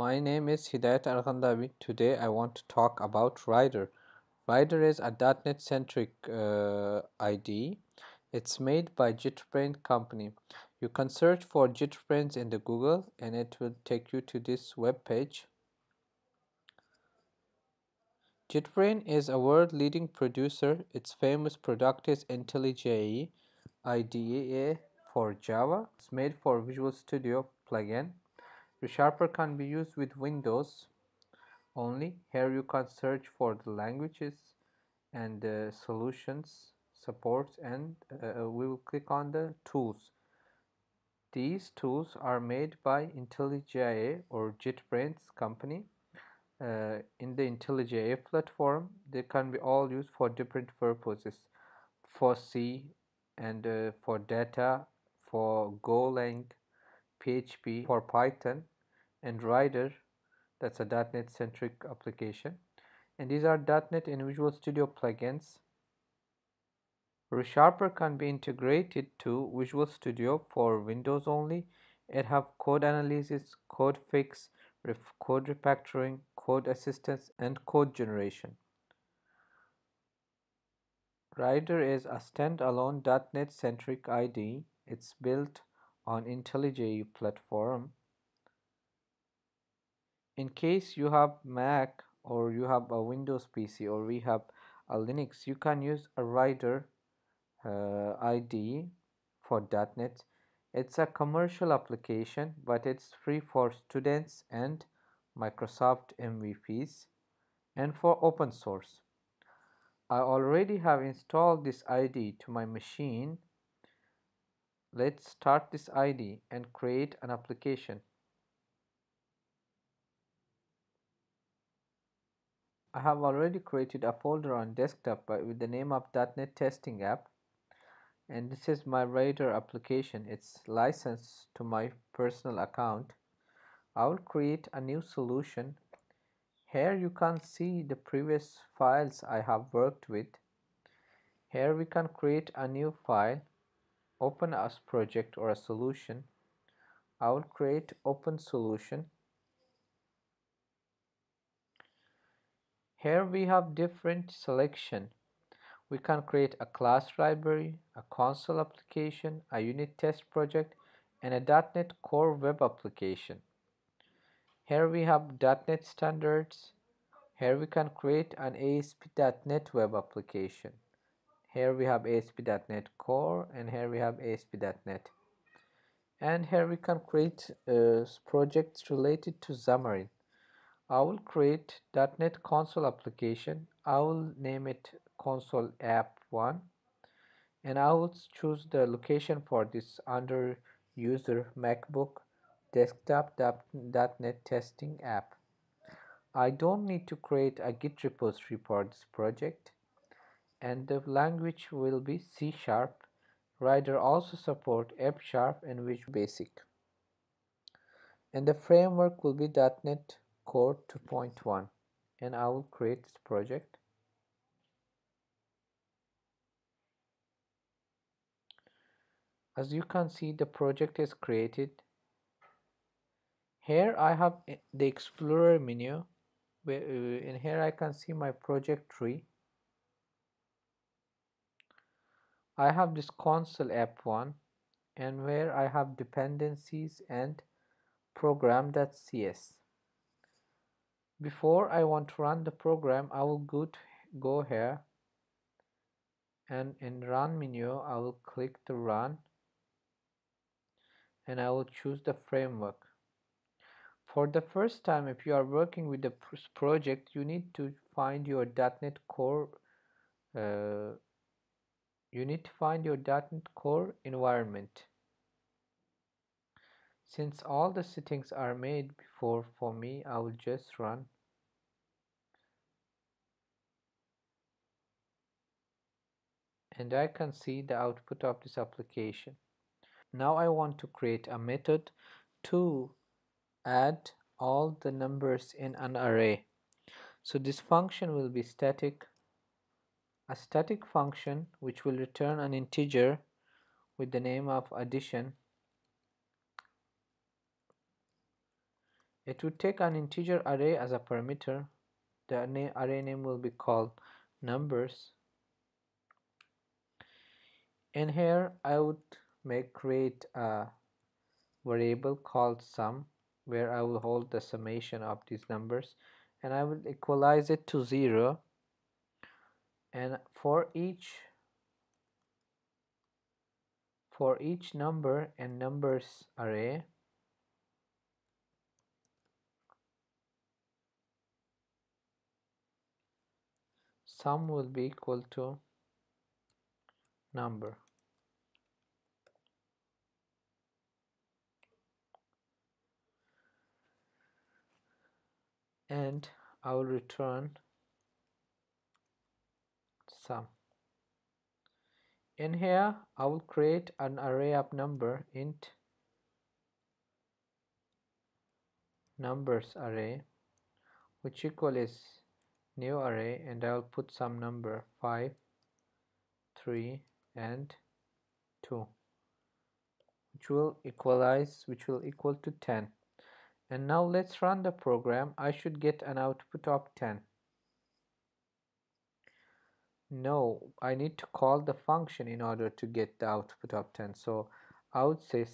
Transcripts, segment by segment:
My name is Hidayet Arghandavi. Today I want to talk about Rider. Rider is a .NET centric IDE. It's made by JetBrains company. You can search for JetBrains in the Google and it will take you to this web page. JetBrains is a world leading producer. Its famous product is IntelliJ IDEA for Java. It's made for Visual Studio plugin. ReSharper can be used with Windows only. Here you can search for the languages and solutions, supports, and we will click on the tools. These tools are made by IntelliJ or JetBrains company in the IntelliJ platform. They can be all used for different purposes, for C and for data, for Golang, PHP, for Python, and Rider, that's a .NET centric application. And these are .NET and Visual Studio plugins. ReSharper can be integrated to Visual Studio for Windows only. It have code analysis, code fix, code refactoring, code assistance, and code generation. Rider is a standalone .NET centric IDE. It's built on IntelliJ platform. In case you have Mac or you have a Windows PC or we have a Linux, you can use a Rider IDE for .NET. It's a commercial application, but it's free for students and Microsoft MVPs and for open source. I already have installed this IDE to my machine. Let's start this IDE and create an application. I have already created a folder on desktop with the name of .NET Testing App, and this is my Rider application. It's licensed to my personal account. I will create a new solution. Here you can see the previous files I have worked with. Here we can create a new file. Open as project or a solution. I will create open solution. Here we have different selection. We can create a class library, a console application, a unit test project, and a .NET Core web application. Here we have .NET standards. Here we can create an ASP.NET web application. Here we have ASP.NET Core, and here we have ASP.NET. And here we can create projects related to Xamarin. I will create .NET console application. I will name it console app 1. And I will choose the location for this under user MacBook desktop .NET testing app. I don't need to create a Git repository for this project. And the language will be C#. Rider also support F# and Visual Basic. And the framework will be .NET Core 2.1. And I will create this project. As you can see, the project is created. Here I have the Explorer menu, and here I can see my project tree. I have this console app 1, and where I have dependencies and program.cs. Before I want to run the program, I will go here, and in run menu I will click the run, and I will choose the framework. For the first time, if you are working with the project, you need to find your .NET Core .NET Core environment. Since all the settings are made before for me, I will just run. And I can see the output of this application. Now I want to create a method to add all the numbers in an array. So this function will be static. A static function which will return an integer with the name of addition. It would take an integer array as a parameter. The array name will be called numbers. And here I would create a variable called sum, where I will hold the summation of these numbers, and I will equalize it to 0. And for each number and numbers array, sum will be equal to number. And I will return sum. In here I will create an array of number, int numbers array, which equal is new array, and I will put some number 5, 3, and 2, which will equal to 10. And now let's run the program. I should get an output of 10. No, I need to call the function in order to get the output of 10. So I would say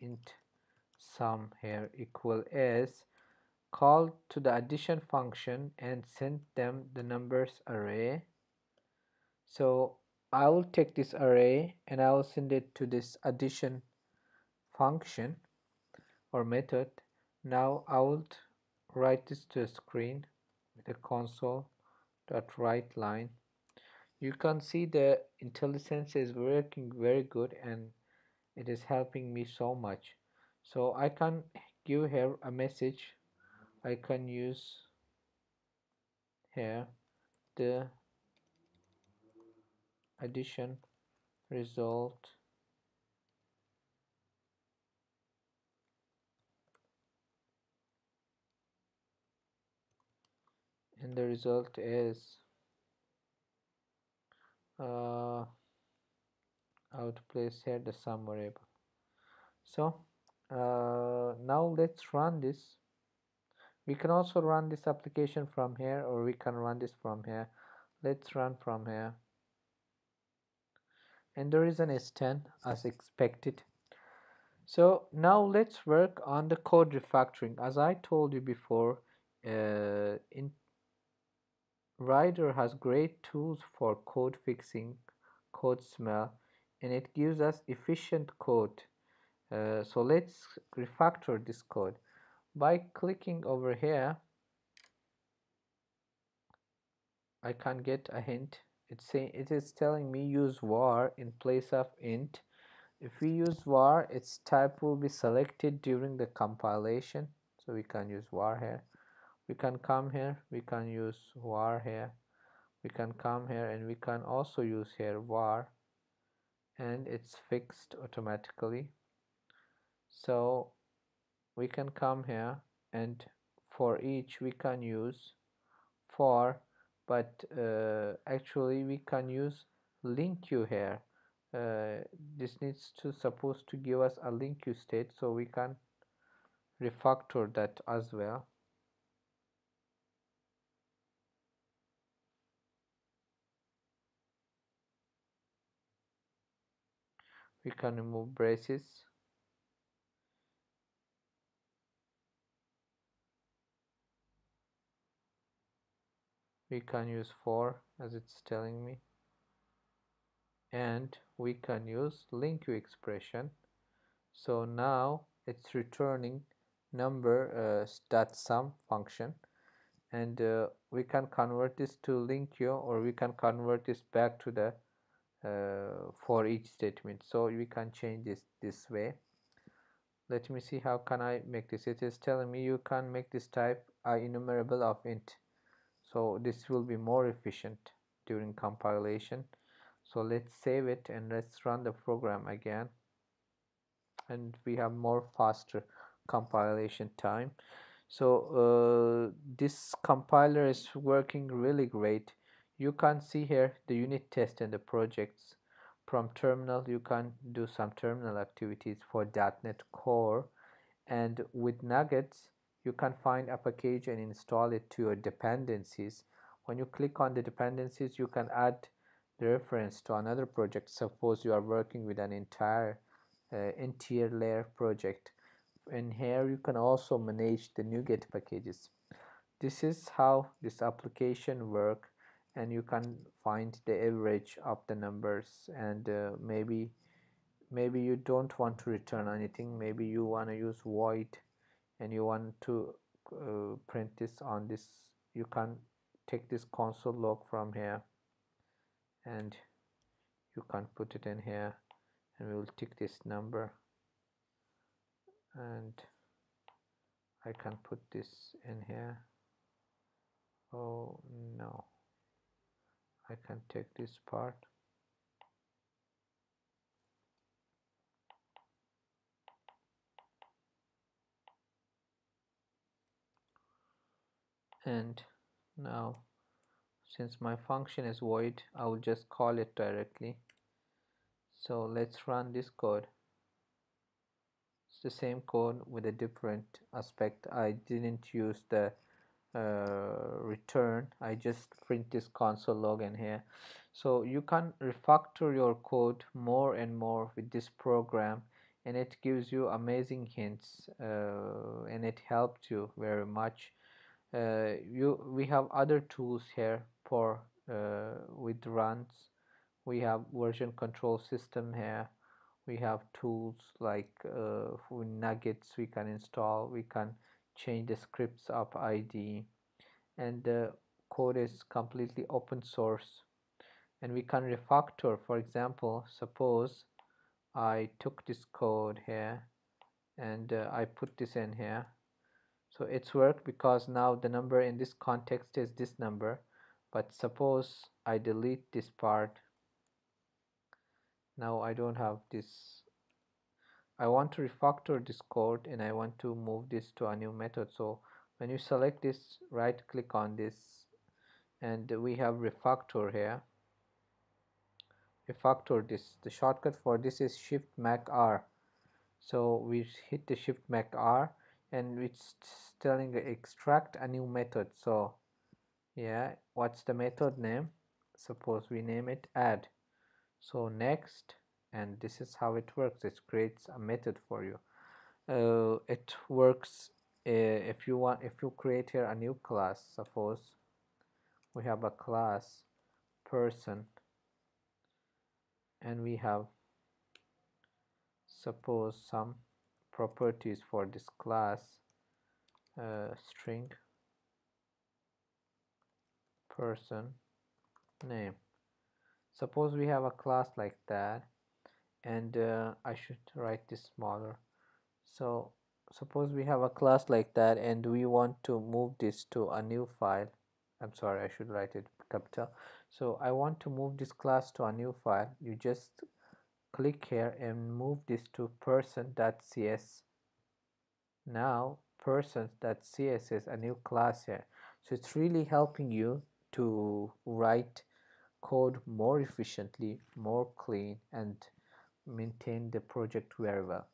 int sum here equal as, call to the addition function and send them the numbers array. So I will take this array and I will send it to this addition function or method. Now I will write this to a screen with the console.writeLine. You can see the IntelliSense is working very good and it is helping me so much. So I can give here a message. I can use here the addition result and the result is I would place here the sum variable. So now let's run this. We can also run this application from here, or we can run this from here. Let's run from here. And there is an S10 as expected. So now let's work on the code refactoring. As I told you before, Rider has great tools for code fixing, code smell, and it gives us efficient code. So let's refactor this code by clicking over here. I can get a hint. It is telling me use var in place of int. If we use var, its type will be selected during the compilation. So we can use var here. We can come here. We can use var here. We can come here, and we can also use here var, and it's fixed automatically. So we can come here, and for each we can use for. But actually we can use LINQ here. This needs to supposed to give us a LINQ state, so we can refactor that as well. We can remove braces. We can use for, as it's telling me, and we can use LINQ expression. So now it's returning number dot sum function, and we can convert this to LINQ, or we can convert this back to the for each statement. So we can change this way. Let me see how can I make this. It is telling me you can make this type enumerable of int. So this will be more efficient during compilation. So let's save it and let's run the program again, and we have more faster compilation time. So this compiler is working really great. You can see here the unit test and the projects. from terminal, you can do some terminal activities for .NET Core. And with NuGet, you can find a package and install it to your dependencies. When you click on the dependencies, you can add the reference to another project. Suppose you are working with an entire interior layer project. In here, you can also manage the NuGet packages. This is how this application works, and you can find the average of the numbers. And maybe you don't want to return anything. Maybe you want to use void and you want to print this on this. You can take this console log from here and you can put it in here, and we will take this number, and I can put this in here. Oh no, I can take this part. And now, since my function is void, I will just call it directly. So let's run this code. It's the same code with a different aspect. I didn't use the return. I just print this console log in here. So you can refactor your code more and more with this program, and it gives you amazing hints, and it helped you very much. We have other tools here for with runs. We have version control system here. We have tools like for nuggets we can install. We can change the scripts of IDE, and the code is completely open source, and we can refactor. For example, suppose I took this code here and I put this in here. So it's worked because now the number in this context is this number. But suppose I delete this part. Now I don't have this. I want to refactor this code and I want to move this to a new method. So when you select this, right click on this, and we have refactor here. Refactor this. The shortcut for this is Shift-Mac-R. So we hit the Shift-Mac-R, and it's telling extract a new method. So yeah, what's the method name? Suppose we name it add. So next, and this is how it works. It creates a method for you. It works if you want, if you create here a new class. Suppose we have a class person, and we have suppose some properties for this class, string, person, name. Suppose we have a class like that, and I should write this smaller. So suppose we have a class like that, and we want to move this to a new file. I'm sorry, I should write it capital. So I want to move this class to a new file. You just click here and move this to person.cs. Now person.cs is a new class here. So it's really helping you to write code more efficiently, more clean, and maintain the project very well.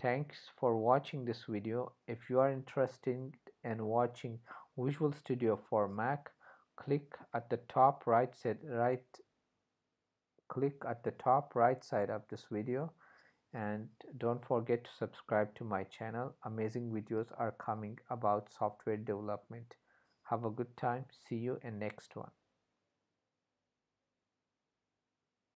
Thanks for watching this video. If you are interested in watching Visual Studio for Mac, click at the top right side. Click at the top right side of this video, and don't forget to subscribe to my channel. Amazing videos are coming about software development. Have a good time. See you in next one.